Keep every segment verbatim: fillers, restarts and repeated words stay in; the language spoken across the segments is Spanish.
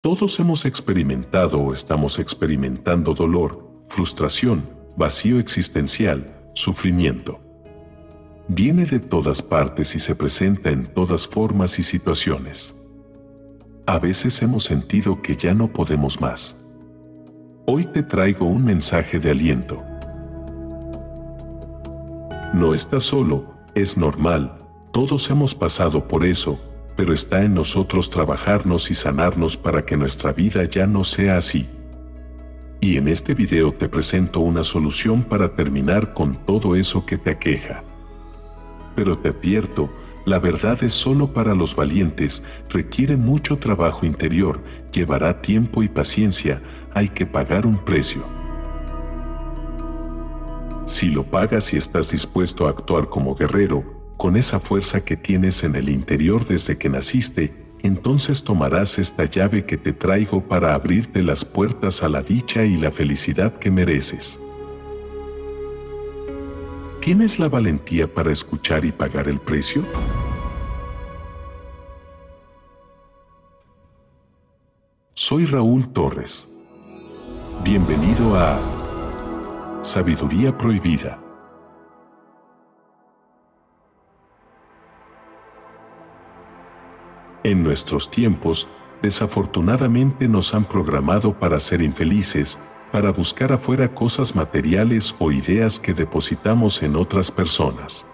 Todos hemos experimentado o estamos experimentando dolor, frustración, vacío existencial, sufrimiento. Viene de todas partes y se presenta en todas formas y situaciones. A veces hemos sentido que ya no podemos más. Hoy te traigo un mensaje de aliento. No estás solo, es normal, todos hemos pasado por eso, pero está en nosotros trabajarnos y sanarnos para que nuestra vida ya no sea así. Y en este video te presento una solución para terminar con todo eso que te aqueja. Pero te advierto, la verdad es solo para los valientes, requiere mucho trabajo interior, llevará tiempo y paciencia, hay que pagar un precio. Si lo pagas y estás dispuesto a actuar como guerrero, con esa fuerza que tienes en el interior desde que naciste, entonces tomarás esta llave que te traigo para abrirte las puertas a la dicha y la felicidad que mereces. ¿Tienes la valentía para escuchar y pagar el precio? Soy Raúl Torres. Bienvenido a Sabiduría Prohibida. En nuestros tiempos, desafortunadamente nos han programado para ser infelices, para buscar afuera cosas materiales o ideas que depositamos en otras personas.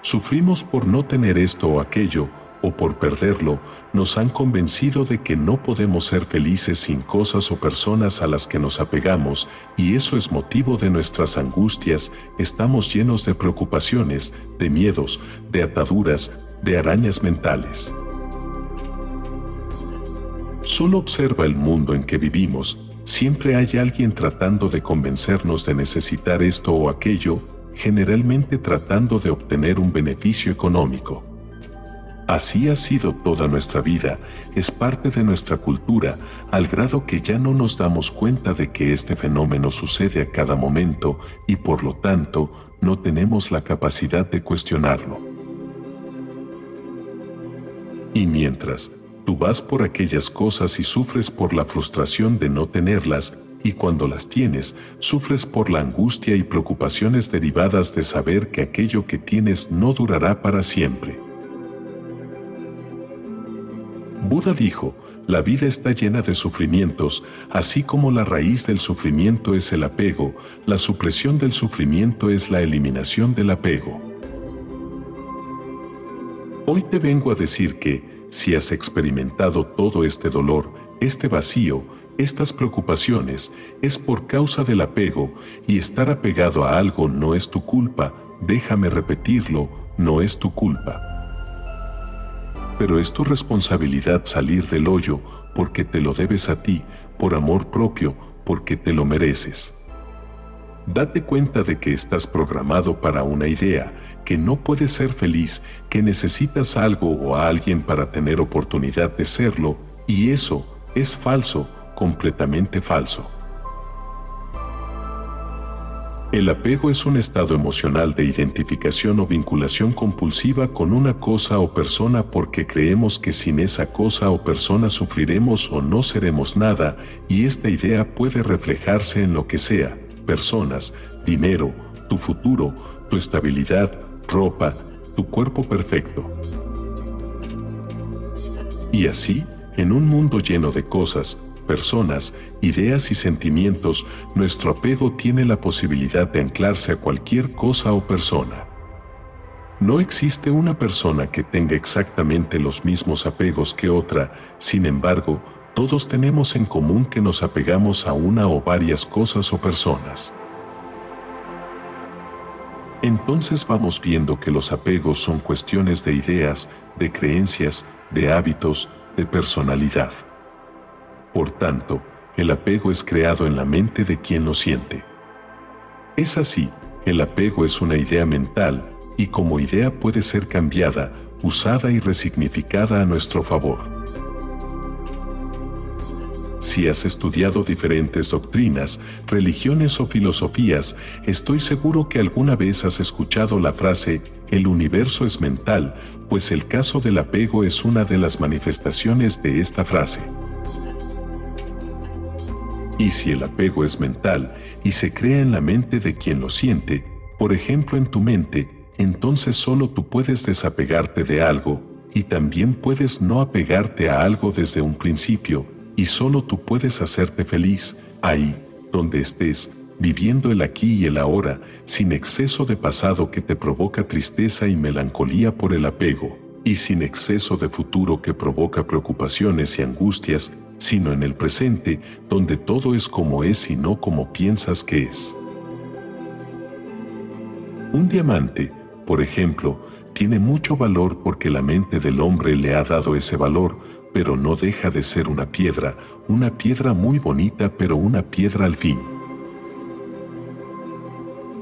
Sufrimos por no tener esto o aquello, o por perderlo, nos han convencido de que no podemos ser felices sin cosas o personas a las que nos apegamos, y eso es motivo de nuestras angustias, estamos llenos de preocupaciones, de miedos, de ataduras, de arañas mentales. Solo observa el mundo en que vivimos, siempre hay alguien tratando de convencernos de necesitar esto o aquello, generalmente tratando de obtener un beneficio económico. Así ha sido toda nuestra vida, es parte de nuestra cultura, al grado que ya no nos damos cuenta de que este fenómeno sucede a cada momento y por lo tanto no tenemos la capacidad de cuestionarlo. Y mientras, tú vas por aquellas cosas y sufres por la frustración de no tenerlas, y cuando las tienes, sufres por la angustia y preocupaciones derivadas de saber que aquello que tienes no durará para siempre. Buda dijo, la vida está llena de sufrimientos, así como la raíz del sufrimiento es el apego, la supresión del sufrimiento es la eliminación del apego. Hoy te vengo a decir que, si has experimentado todo este dolor, este vacío, estas preocupaciones, es por causa del apego, y estar apegado a algo no es tu culpa, déjame repetirlo, no es tu culpa. Pero es tu responsabilidad salir del hoyo, porque te lo debes a ti, por amor propio, porque te lo mereces. Date cuenta de que estás programado para una idea, que no puedes ser feliz, que necesitas algo o a alguien para tener oportunidad de serlo, y eso es falso, completamente falso. El apego es un estado emocional de identificación o vinculación compulsiva con una cosa o persona porque creemos que sin esa cosa o persona sufriremos o no seremos nada, y esta idea puede reflejarse en lo que sea. Personas, dinero, tu futuro, tu estabilidad, ropa, tu cuerpo perfecto. Y así, en un mundo lleno de cosas, personas, ideas y sentimientos, nuestro apego tiene la posibilidad de anclarse a cualquier cosa o persona. No existe una persona que tenga exactamente los mismos apegos que otra, sin embargo, todos tenemos en común que nos apegamos a una o varias cosas o personas. Entonces vamos viendo que los apegos son cuestiones de ideas, de creencias, de hábitos, de personalidad. Por tanto, el apego es creado en la mente de quien lo siente. Es así, el apego es una idea mental, y como idea puede ser cambiada, usada y resignificada a nuestro favor. Si has estudiado diferentes doctrinas, religiones o filosofías, estoy seguro que alguna vez has escuchado la frase, el universo es mental, pues el caso del apego es una de las manifestaciones de esta frase. Y si el apego es mental y se crea en la mente de quien lo siente, por ejemplo en tu mente, entonces solo tú puedes desapegarte de algo, y también puedes no apegarte a algo desde un principio, y solo tú puedes hacerte feliz, ahí, donde estés, viviendo el aquí y el ahora, sin exceso de pasado que te provoca tristeza y melancolía por el apego, y sin exceso de futuro que provoca preocupaciones y angustias, sino en el presente, donde todo es como es y no como piensas que es. Un diamante, por ejemplo, tiene mucho valor porque la mente del hombre le ha dado ese valor, pero no deja de ser una piedra, una piedra muy bonita, pero una piedra al fin.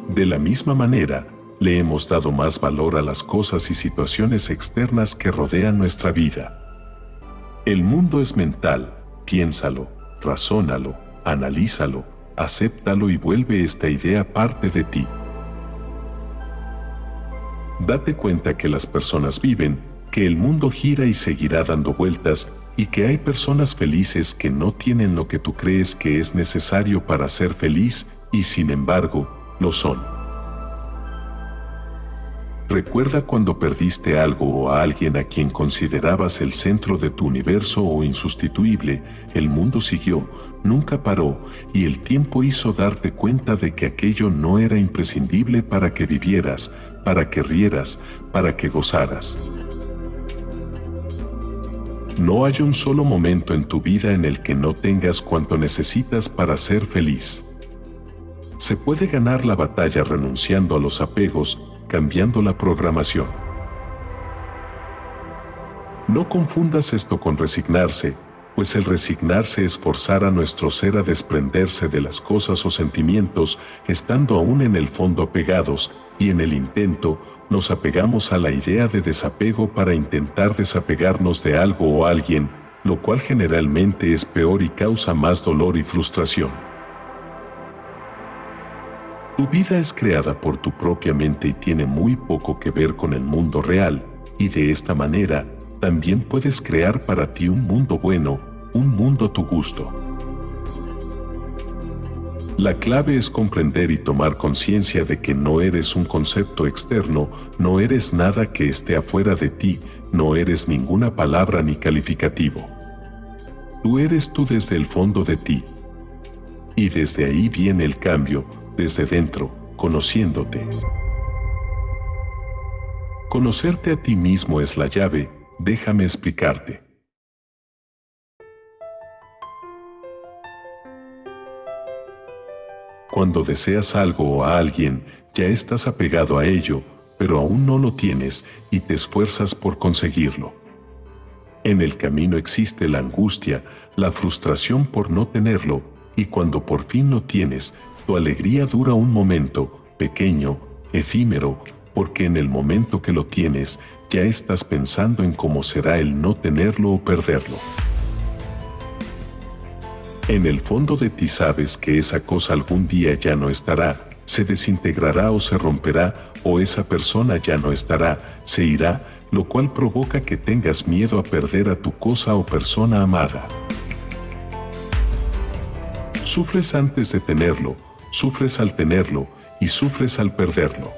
De la misma manera, le hemos dado más valor a las cosas y situaciones externas que rodean nuestra vida. El mundo es mental, piénsalo, razónalo, analízalo, acéptalo y vuelve esta idea parte de ti. Date cuenta que las personas viven, que el mundo gira y seguirá dando vueltas, y que hay personas felices que no tienen lo que tú crees que es necesario para ser feliz, y sin embargo, lo son. Recuerda cuando perdiste algo o a alguien a quien considerabas el centro de tu universo o insustituible, el mundo siguió, nunca paró, y el tiempo hizo darte cuenta de que aquello no era imprescindible para que vivieras, para que rieras, para que gozaras. No hay un solo momento en tu vida en el que no tengas cuanto necesitas para ser feliz. Se puede ganar la batalla renunciando a los apegos, cambiando la programación. No confundas esto con resignarse, pues el resignarse es forzar a nuestro ser a desprenderse de las cosas o sentimientos, estando aún en el fondo apegados, y en el intento, nos apegamos a la idea de desapego para intentar desapegarnos de algo o alguien, lo cual generalmente es peor y causa más dolor y frustración. Tu vida es creada por tu propia mente y tiene muy poco que ver con el mundo real, y de esta manera, también puedes crear para ti un mundo bueno, un mundo a tu gusto. La clave es comprender y tomar conciencia de que no eres un concepto externo, no eres nada que esté afuera de ti, no eres ninguna palabra ni calificativo. Tú eres tú desde el fondo de ti. Y desde ahí viene el cambio, desde dentro, conociéndote. Conocerte a ti mismo es la llave, déjame explicarte. Cuando deseas algo o a alguien, ya estás apegado a ello, pero aún no lo tienes y te esfuerzas por conseguirlo. En el camino existe la angustia, la frustración por no tenerlo, y cuando por fin lo tienes, tu alegría dura un momento, pequeño, efímero, porque en el momento que lo tienes, ya estás pensando en cómo será el no tenerlo o perderlo. En el fondo de ti sabes que esa cosa algún día ya no estará, se desintegrará o se romperá, o esa persona ya no estará, se irá, lo cual provoca que tengas miedo a perder a tu cosa o persona amada. Sufres antes de tenerlo, sufres al tenerlo y sufres al perderlo.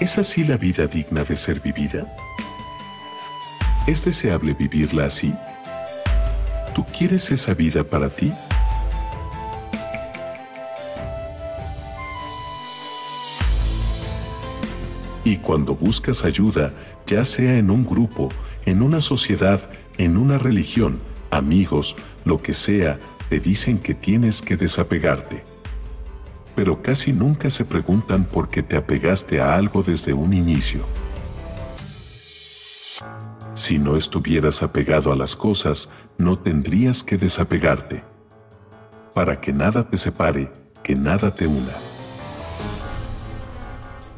¿Es así la vida digna de ser vivida? ¿Es deseable vivirla así? ¿Tú quieres esa vida para ti? Y cuando buscas ayuda, ya sea en un grupo, en una sociedad, en una religión, amigos, lo que sea, te dicen que tienes que desapegarte. Pero casi nunca se preguntan por qué te apegaste a algo desde un inicio. Si no estuvieras apegado a las cosas, no tendrías que desapegarte. Para que nada te separe, que nada te una.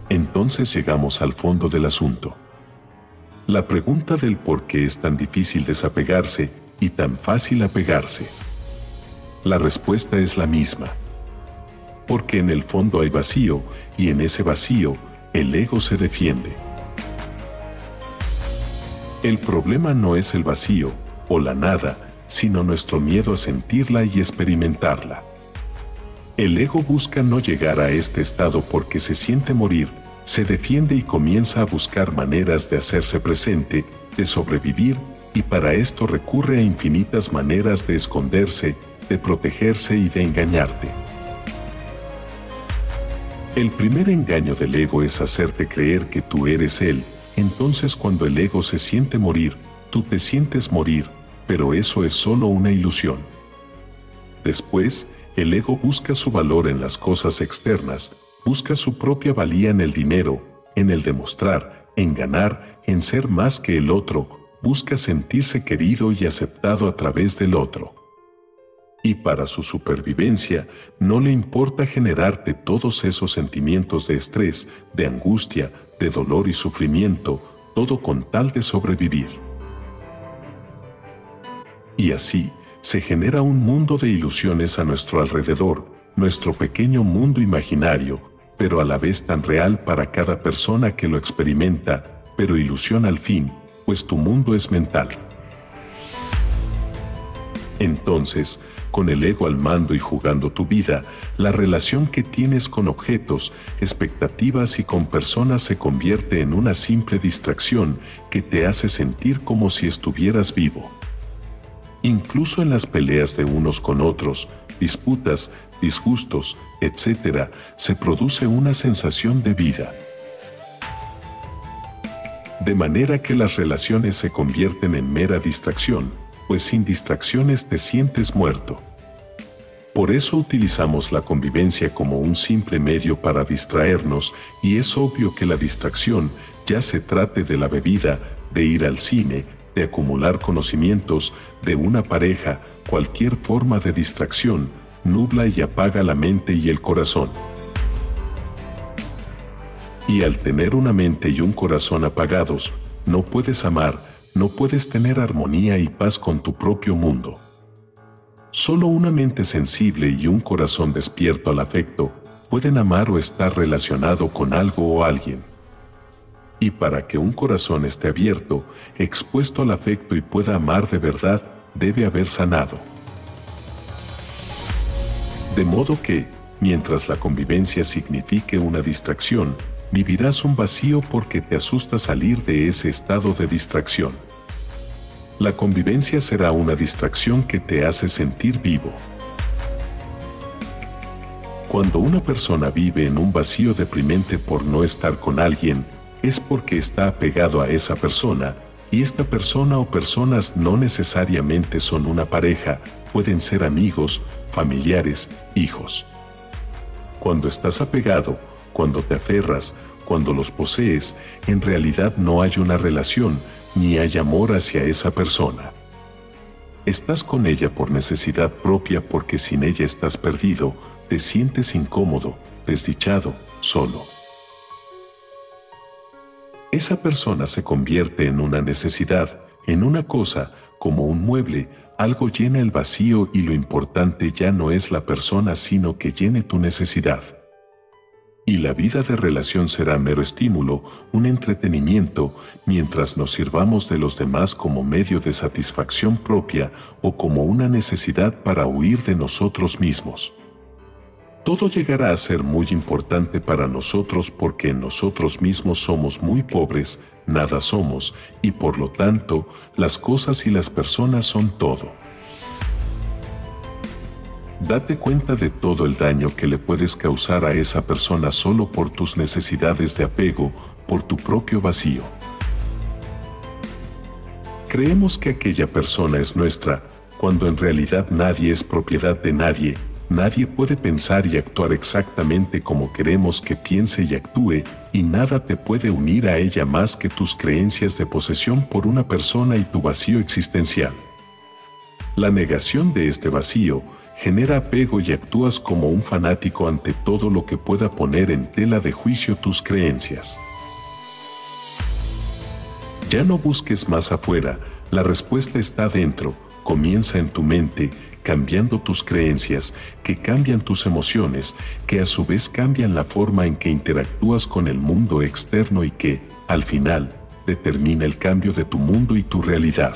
Entonces llegamos al fondo del asunto. La pregunta del por qué es tan difícil desapegarse y tan fácil apegarse. La respuesta es la misma. Porque en el fondo hay vacío, y en ese vacío, el ego se defiende. El problema no es el vacío, o la nada, sino nuestro miedo a sentirla y experimentarla. El ego busca no llegar a este estado porque se siente morir, se defiende y comienza a buscar maneras de hacerse presente, de sobrevivir, y para esto recurre a infinitas maneras de esconderse, de protegerse y de engañarte. El primer engaño del ego es hacerte creer que tú eres él. Entonces cuando el ego se siente morir, tú te sientes morir, pero eso es solo una ilusión. Después, el ego busca su valor en las cosas externas, busca su propia valía en el dinero, en el demostrar, en ganar, en ser más que el otro, busca sentirse querido y aceptado a través del otro. Y para su supervivencia, no le importa generarte todos esos sentimientos de estrés, de angustia, de dolor y sufrimiento, todo con tal de sobrevivir. Y así, se genera un mundo de ilusiones a nuestro alrededor, nuestro pequeño mundo imaginario, pero a la vez tan real para cada persona que lo experimenta, pero ilusión al fin, pues tu mundo es mental. Entonces, con el ego al mando y jugando tu vida, la relación que tienes con objetos, expectativas y con personas se convierte en una simple distracción que te hace sentir como si estuvieras vivo. Incluso en las peleas de unos con otros, disputas, disgustos, etcétera, se produce una sensación de vida. De manera que las relaciones se convierten en mera distracción, pues sin distracciones te sientes muerto. Por eso utilizamos la convivencia como un simple medio para distraernos, y es obvio que la distracción, ya se trate de la bebida, de ir al cine, de acumular conocimientos, de una pareja, cualquier forma de distracción, nubla y apaga la mente y el corazón. Y al tener una mente y un corazón apagados, no puedes amar, no puedes tener armonía y paz con tu propio mundo. Solo una mente sensible y un corazón despierto al afecto pueden amar o estar relacionado con algo o alguien. Y para que un corazón esté abierto, expuesto al afecto y pueda amar de verdad, debe haber sanado. De modo que, mientras la convivencia signifique una distracción, vivirás un vacío porque te asusta salir de ese estado de distracción. La convivencia será una distracción que te hace sentir vivo. Cuando una persona vive en un vacío deprimente por no estar con alguien, es porque está apegado a esa persona, y esta persona o personas no necesariamente son una pareja, pueden ser amigos, familiares, hijos. Cuando estás apegado, cuando te aferras, cuando los posees, en realidad no hay una relación, ni hay amor hacia esa persona. Estás con ella por necesidad propia porque sin ella estás perdido, te sientes incómodo, desdichado, solo. Esa persona se convierte en una necesidad, en una cosa, como un mueble, algo llena el vacío y lo importante ya no es la persona sino que llene tu necesidad. Y la vida de relación será mero estímulo, un entretenimiento, mientras nos sirvamos de los demás como medio de satisfacción propia o como una necesidad para huir de nosotros mismos. Todo llegará a ser muy importante para nosotros porque en nosotros mismos somos muy pobres, nada somos, y por lo tanto, las cosas y las personas son todo. Date cuenta de todo el daño que le puedes causar a esa persona solo por tus necesidades de apego, por tu propio vacío. Creemos que aquella persona es nuestra, cuando en realidad nadie es propiedad de nadie, nadie puede pensar y actuar exactamente como queremos que piense y actúe, y nada te puede unir a ella más que tus creencias de posesión por una persona y tu vacío existencial. La negación de este vacío genera apego y actúas como un fanático ante todo lo que pueda poner en tela de juicio tus creencias. Ya no busques más afuera, la respuesta está dentro, comienza en tu mente, cambiando tus creencias, que cambian tus emociones, que a su vez cambian la forma en que interactúas con el mundo externo y que, al final, determina el cambio de tu mundo y tu realidad.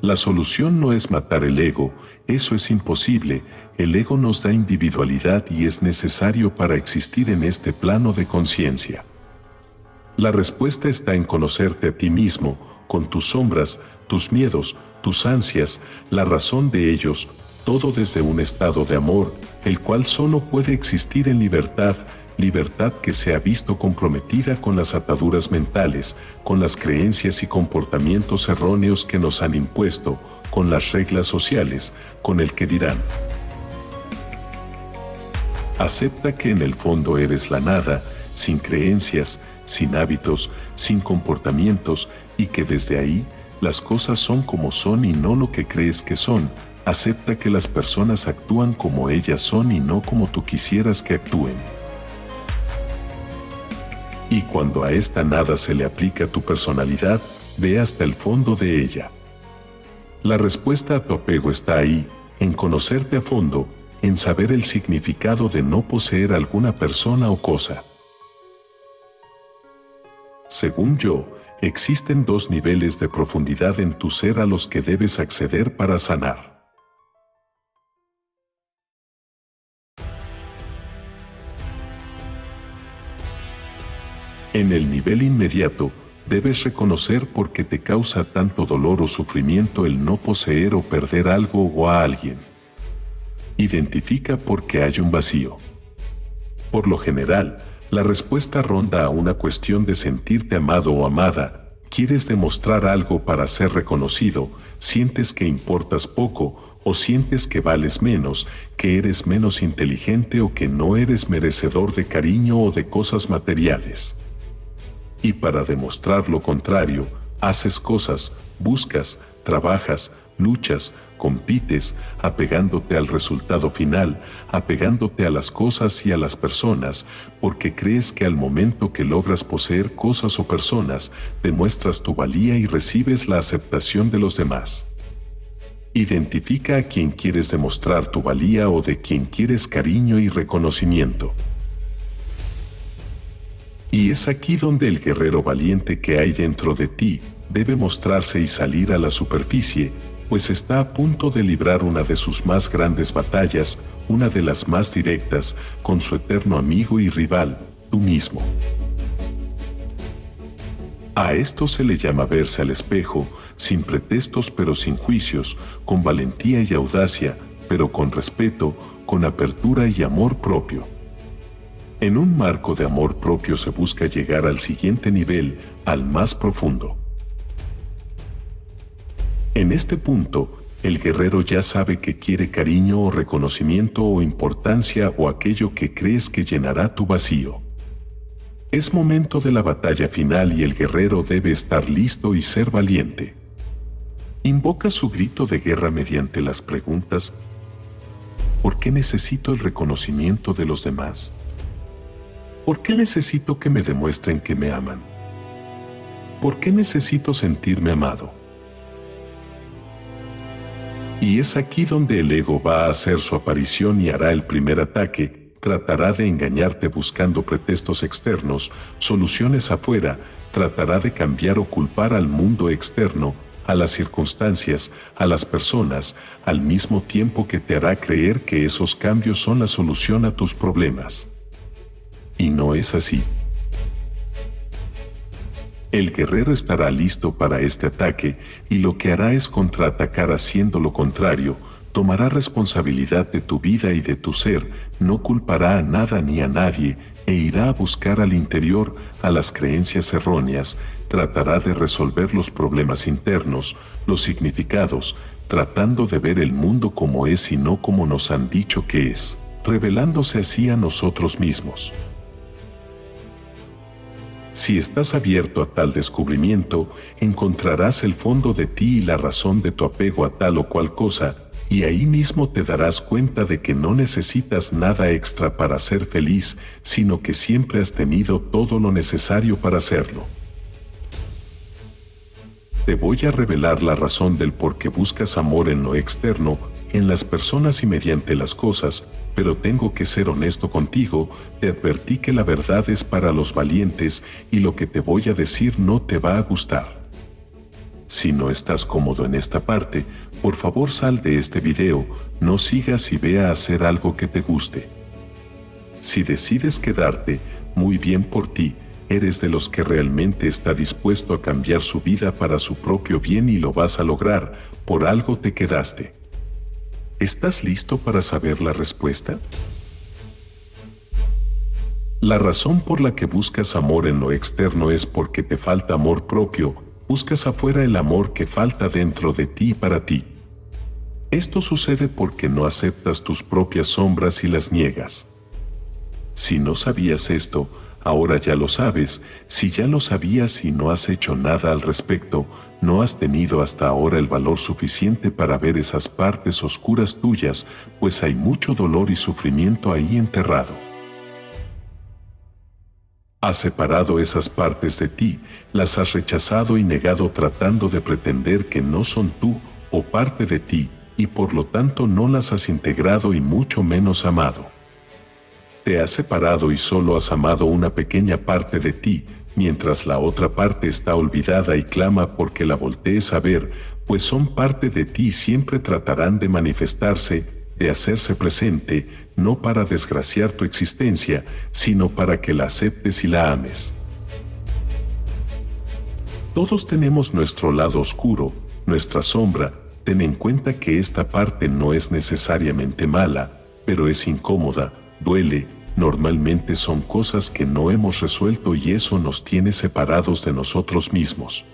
La solución no es matar el ego, eso es imposible. El ego nos da individualidad y es necesario para existir en este plano de conciencia. La respuesta está en conocerte a ti mismo, con tus sombras, tus miedos, tus ansias, la razón de ellos, todo desde un estado de amor, el cual solo puede existir en libertad, libertad que se ha visto comprometida con las ataduras mentales, con las creencias y comportamientos erróneos que nos han impuesto, con las reglas sociales, con el que dirán. Acepta que en el fondo eres la nada, sin creencias, sin hábitos, sin comportamientos, y que desde ahí, las cosas son como son y no lo que crees que son. Acepta que las personas actúan como ellas son y no como tú quisieras que actúen. Y cuando a esta nada se le aplica tu personalidad, ve hasta el fondo de ella. La respuesta a tu apego está ahí, en conocerte a fondo, en saber el significado de no poseer alguna persona o cosa. Según yo, existen dos niveles de profundidad en tu ser a los que debes acceder para sanar. En el nivel inmediato, debes reconocer por qué te causa tanto dolor o sufrimiento el no poseer o perder algo o a alguien. Identifica por qué hay un vacío. Por lo general, la respuesta ronda a una cuestión de sentirte amado o amada. Quieres demostrar algo para ser reconocido, sientes que importas poco o sientes que vales menos, que eres menos inteligente o que no eres merecedor de cariño o de cosas materiales. Y para demostrar lo contrario, haces cosas, buscas, trabajas, luchas, compites, apegándote al resultado final, apegándote a las cosas y a las personas, porque crees que al momento que logras poseer cosas o personas, demuestras tu valía y recibes la aceptación de los demás. Identifica a quien quieres demostrar tu valía o de quien quieres cariño y reconocimiento. Y es aquí donde el guerrero valiente que hay dentro de ti debe mostrarse y salir a la superficie, pues está a punto de librar una de sus más grandes batallas, una de las más directas, con su eterno amigo y rival, tú mismo. A esto se le llama verse al espejo, sin pretextos pero sin juicios, con valentía y audacia, pero con respeto, con apertura y amor propio. En un marco de amor propio se busca llegar al siguiente nivel, al más profundo. En este punto, el guerrero ya sabe que quiere cariño o reconocimiento o importancia o aquello que crees que llenará tu vacío. Es momento de la batalla final y el guerrero debe estar listo y ser valiente. Invoca su grito de guerra mediante las preguntas: ¿por qué necesito el reconocimiento de los demás? ¿Por qué necesito que me demuestren que me aman? ¿Por qué necesito sentirme amado? Y es aquí donde el ego va a hacer su aparición y hará el primer ataque, tratará de engañarte buscando pretextos externos, soluciones afuera, tratará de cambiar o culpar al mundo externo, a las circunstancias, a las personas, al mismo tiempo que te hará creer que esos cambios son la solución a tus problemas. Y no es así. El guerrero estará listo para este ataque y lo que hará es contraatacar haciendo lo contrario, tomará responsabilidad de tu vida y de tu ser, no culpará a nada ni a nadie e irá a buscar al interior, a las creencias erróneas, tratará de resolver los problemas internos, los significados, tratando de ver el mundo como es y no como nos han dicho que es, revelándose así a nosotros mismos. Si estás abierto a tal descubrimiento, encontrarás el fondo de ti y la razón de tu apego a tal o cual cosa, y ahí mismo te darás cuenta de que no necesitas nada extra para ser feliz, sino que siempre has tenido todo lo necesario para hacerlo. Te voy a revelar la razón del por qué buscas amor en lo externo, en las personas y mediante las cosas, pero tengo que ser honesto contigo, te advertí que la verdad es para los valientes y lo que te voy a decir no te va a gustar. Si no estás cómodo en esta parte, por favor sal de este video, no sigas y ve a hacer algo que te guste. Si decides quedarte, muy bien por ti, eres de los que realmente está dispuesto a cambiar su vida para su propio bien y lo vas a lograr, por algo te quedaste. ¿Estás listo para saber la respuesta? La razón por la que buscas amor en lo externo es porque te falta amor propio, buscas afuera el amor que falta dentro de ti para ti. Esto sucede porque no aceptas tus propias sombras y las niegas. Si no sabías esto, ahora ya lo sabes. Si ya lo sabías y no has hecho nada al respecto, no has tenido hasta ahora el valor suficiente para ver esas partes oscuras tuyas, pues hay mucho dolor y sufrimiento ahí enterrado. Has separado esas partes de ti, las has rechazado y negado tratando de pretender que no son tú o parte de ti, y por lo tanto no las has integrado y mucho menos amado. Te has separado y solo has amado una pequeña parte de ti, mientras la otra parte está olvidada y clama porque la voltees a ver, pues son parte de ti y siempre tratarán de manifestarse, de hacerse presente, no para desgraciar tu existencia, sino para que la aceptes y la ames. Todos tenemos nuestro lado oscuro, nuestra sombra. Ten en cuenta que esta parte no es necesariamente mala, pero es incómoda, duele. Normalmente son cosas que no hemos resuelto y eso nos tiene separados de nosotros mismos.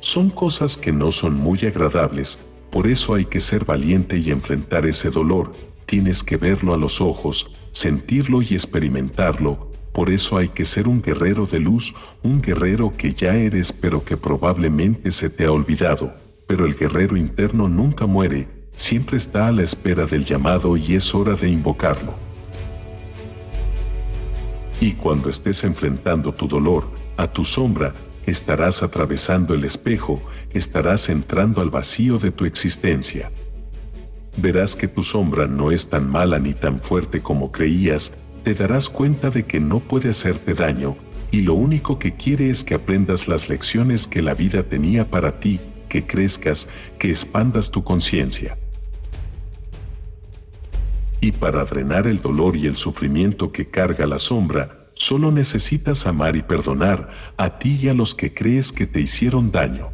Son cosas que no son muy agradables, por eso hay que ser valiente y enfrentar ese dolor. Tienes que verlo a los ojos, sentirlo y experimentarlo. Por eso hay que ser un guerrero de luz, un guerrero que ya eres pero que probablemente se te ha olvidado. Pero el guerrero interno nunca muere, siempre está a la espera del llamado y es hora de invocarlo. Y cuando estés enfrentando tu dolor, a tu sombra, estarás atravesando el espejo, estarás entrando al vacío de tu existencia. Verás que tu sombra no es tan mala ni tan fuerte como creías, te darás cuenta de que no puede hacerte daño, y lo único que quiere es que aprendas las lecciones que la vida tenía para ti, que crezcas, que expandas tu conciencia. Y para drenar el dolor y el sufrimiento que carga la sombra, solo necesitas amar y perdonar a ti y a los que crees que te hicieron daño.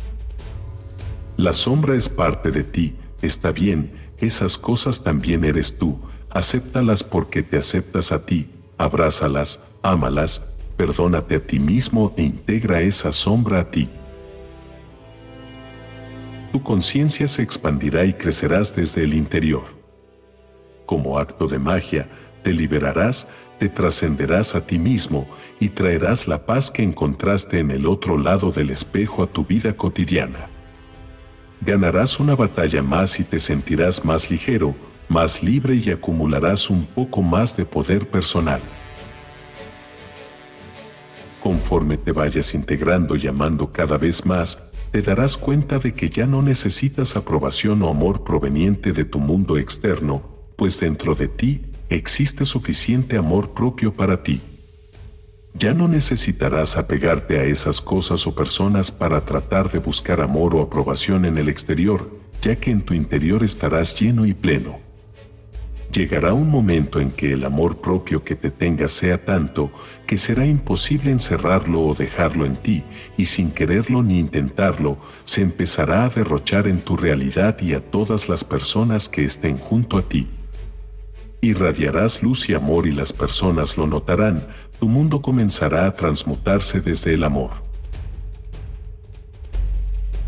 La sombra es parte de ti, está bien, esas cosas también eres tú, acéptalas porque te aceptas a ti, abrázalas, ámalas, perdónate a ti mismo e integra esa sombra a ti. Tu conciencia se expandirá y crecerás desde el interior. Como acto de magia, te liberarás, te trascenderás a ti mismo y traerás la paz que encontraste en el otro lado del espejo a tu vida cotidiana. Ganarás una batalla más y te sentirás más ligero, más libre y acumularás un poco más de poder personal. Conforme te vayas integrando y amando cada vez más, te darás cuenta de que ya no necesitas aprobación o amor proveniente de tu mundo externo, pues dentro de ti existe suficiente amor propio para ti. Ya no necesitarás apegarte a esas cosas o personas para tratar de buscar amor o aprobación en el exterior, ya que en tu interior estarás lleno y pleno. Llegará un momento en que el amor propio que te tengas sea tanto que será imposible encerrarlo o dejarlo en ti, y sin quererlo ni intentarlo, se empezará a derrochar en tu realidad y a todas las personas que estén junto a ti. Irradiarás luz y amor y las personas lo notarán, tu mundo comenzará a transmutarse desde el amor.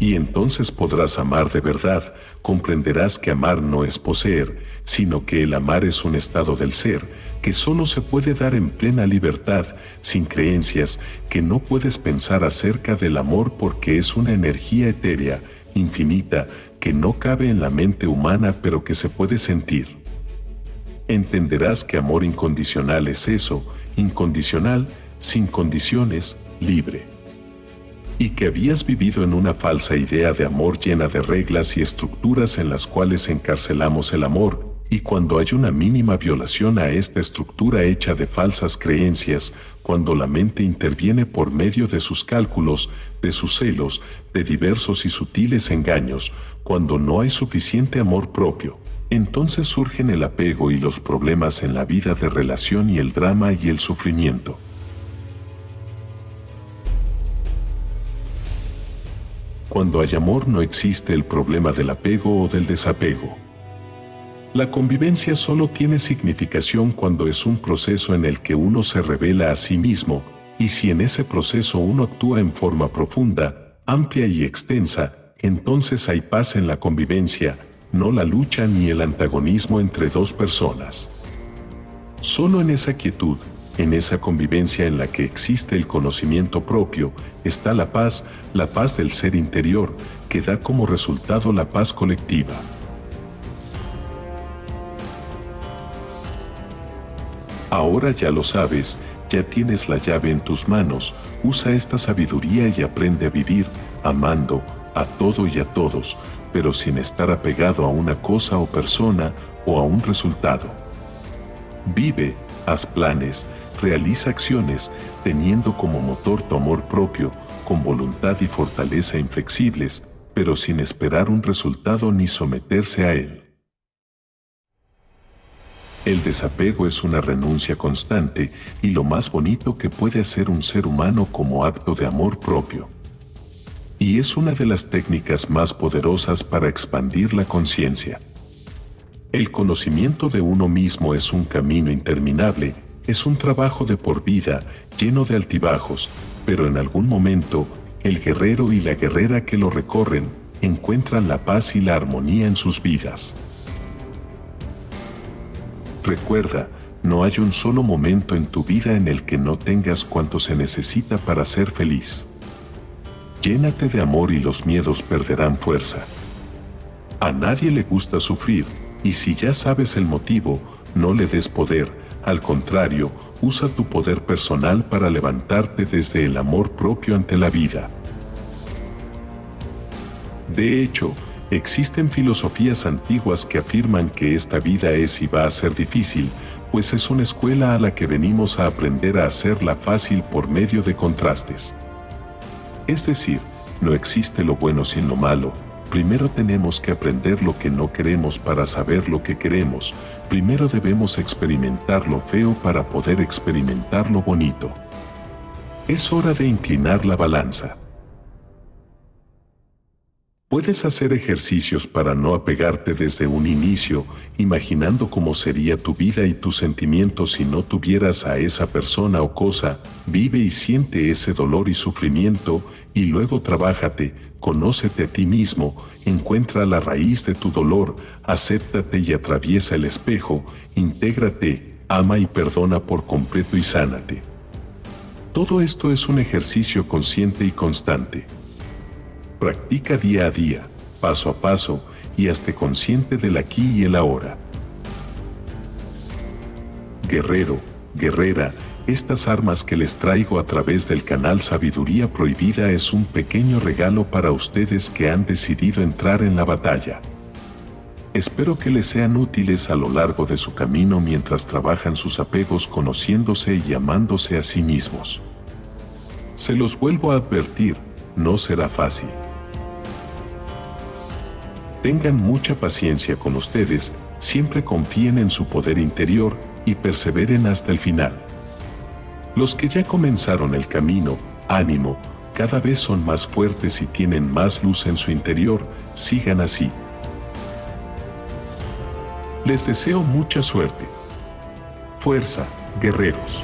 Y entonces podrás amar de verdad, comprenderás que amar no es poseer, sino que el amar es un estado del ser, que solo se puede dar en plena libertad, sin creencias, que no puedes pensar acerca del amor porque es una energía etérea, infinita, que no cabe en la mente humana pero que se puede sentir. Entenderás que amor incondicional es eso, incondicional, sin condiciones, libre. Y que habías vivido en una falsa idea de amor llena de reglas y estructuras en las cuales encarcelamos el amor, y cuando hay una mínima violación a esta estructura hecha de falsas creencias, cuando la mente interviene por medio de sus cálculos, de sus celos, de diversos y sutiles engaños, cuando no hay suficiente amor propio. Entonces surgen el apego y los problemas en la vida de relación y el drama y el sufrimiento. Cuando hay amor no existe el problema del apego o del desapego. La convivencia solo tiene significación cuando es un proceso en el que uno se revela a sí mismo, y si en ese proceso uno actúa en forma profunda, amplia y extensa, entonces hay paz en la convivencia, no la lucha ni el antagonismo entre dos personas. Solo en esa quietud, en esa convivencia en la que existe el conocimiento propio, está la paz, la paz del ser interior, que da como resultado la paz colectiva. Ahora ya lo sabes, ya tienes la llave en tus manos, usa esta sabiduría y aprende a vivir, amando a todo y a todos, pero sin estar apegado a una cosa o persona o a un resultado. Vive, haz planes, realiza acciones, teniendo como motor tu amor propio, con voluntad y fortaleza inflexibles, pero sin esperar un resultado ni someterse a él. El desapego es una renuncia constante y lo más bonito que puede hacer un ser humano como acto de amor propio. Y es una de las técnicas más poderosas para expandir la conciencia. El conocimiento de uno mismo es un camino interminable, es un trabajo de por vida, lleno de altibajos, pero en algún momento, el guerrero y la guerrera que lo recorren, encuentran la paz y la armonía en sus vidas. Recuerda, no hay un solo momento en tu vida en el que no tengas cuanto se necesita para ser feliz. Llénate de amor y los miedos perderán fuerza. A nadie le gusta sufrir, y si ya sabes el motivo, no le des poder, al contrario, usa tu poder personal para levantarte desde el amor propio ante la vida. De hecho, existen filosofías antiguas que afirman que esta vida es y va a ser difícil, pues es una escuela a la que venimos a aprender a hacerla fácil por medio de contrastes. Es decir, no existe lo bueno sin lo malo, primero tenemos que aprender lo que no queremos para saber lo que queremos, primero debemos experimentar lo feo para poder experimentar lo bonito. Es hora de inclinar la balanza. Puedes hacer ejercicios para no apegarte desde un inicio, imaginando cómo sería tu vida y tus sentimientos si no tuvieras a esa persona o cosa. Vive y siente ese dolor y sufrimiento, y luego trabájate, conócete a ti mismo, encuentra la raíz de tu dolor, acéptate y atraviesa el espejo, intégrate, ama y perdona por completo y sánate. Todo esto es un ejercicio consciente y constante. Practica día a día, paso a paso, y hazte consciente del aquí y el ahora. Guerrero, guerrera, estas armas que les traigo a través del canal Sabiduría Prohibida es un pequeño regalo para ustedes que han decidido entrar en la batalla. Espero que les sean útiles a lo largo de su camino mientras trabajan sus apegos conociéndose y amándose a sí mismos. Se los vuelvo a advertir, no será fácil. Tengan mucha paciencia con ustedes, siempre confíen en su poder interior y perseveren hasta el final. Los que ya comenzaron el camino, ánimo, cada vez son más fuertes y tienen más luz en su interior, sigan así. Les deseo mucha suerte. Fuerza, guerreros.